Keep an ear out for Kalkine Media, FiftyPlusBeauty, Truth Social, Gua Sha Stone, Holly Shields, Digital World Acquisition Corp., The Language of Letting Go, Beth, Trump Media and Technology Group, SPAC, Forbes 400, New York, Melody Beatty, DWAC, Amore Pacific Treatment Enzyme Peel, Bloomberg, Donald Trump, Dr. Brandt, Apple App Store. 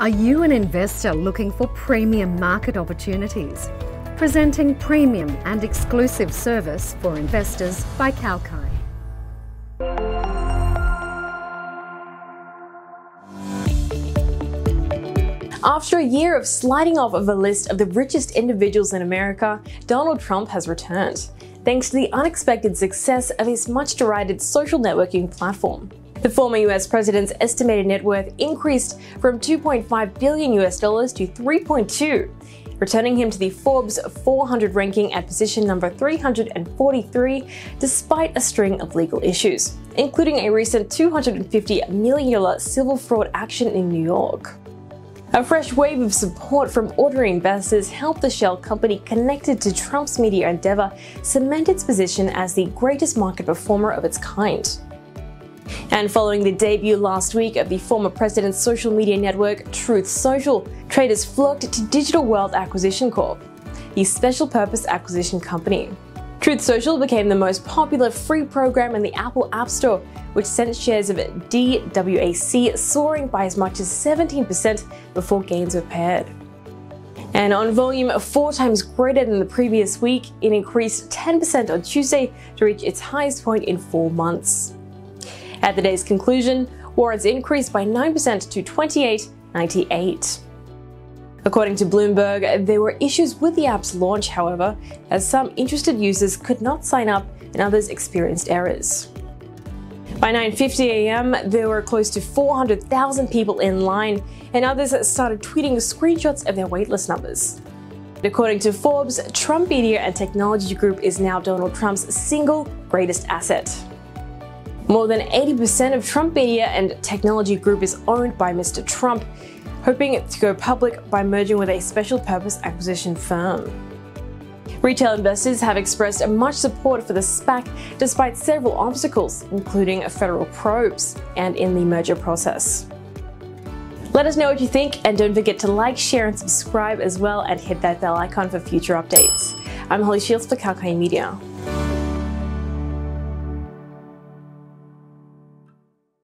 Are you an investor looking for premium market opportunities? Presenting premium and exclusive service for investors by Kalkine. After a year of sliding off of a list of the richest individuals in America, Donald Trump has returned, thanks to the unexpected success of his much-derided social networking platform. The former US president's estimated net worth increased from $2.5 billion to 3.2, returning him to the Forbes 400 ranking at position number 343, despite a string of legal issues, including a recent $250 million civil fraud action in New York. A fresh wave of support from ordinary investors helped the shell company connected to Trump's media endeavor cement its position as the greatest market performer of its kind. And following the debut last week of the former president's social media network, Truth Social, traders flocked to Digital World Acquisition Corp., the special purpose acquisition company. Truth Social became the most popular free program in the Apple App Store, which sent shares of DWAC soaring by as much as 17% before gains were paired. And on volume 4 times greater than the previous week, it increased 10% on Tuesday to reach its highest point in 4 months. At the day's conclusion, warrants increased by 9% to $28.98. According to Bloomberg, there were issues with the app's launch, however, as some interested users could not sign up and others experienced errors. By 9:50 a.m, there were close to 400,000 people in line, and others started tweeting screenshots of their waitlist numbers. According to Forbes, Trump Media and Technology Group is now Donald Trump's single greatest asset. More than 80% of Trump Media and Technology Group is owned by Mr. Trump, hoping to go public by merging with a special purpose acquisition firm. Retail investors have expressed much support for the SPAC despite several obstacles, including federal probes and in the merger process. Let us know what you think, and don't forget to like, share and subscribe as well, and hit that bell icon for future updates. I'm Holly Shields for Kalkine Media.